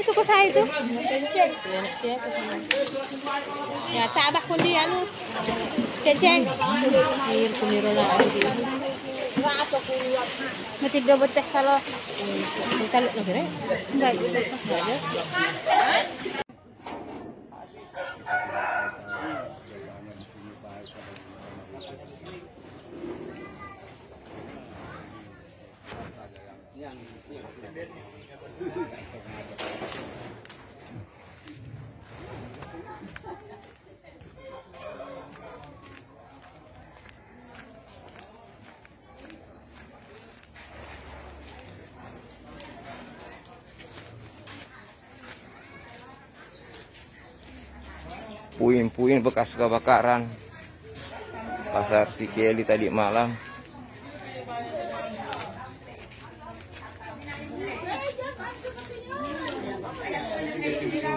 Itu kok saya itu? Ya, tabah kundi anu. Ceceng. Air kumirola lagi. Mati dobot teh salo. Ditaluk lagi re. Enggak. Puing-puing bekas kebakaran Pasar Sikeli tadi malam.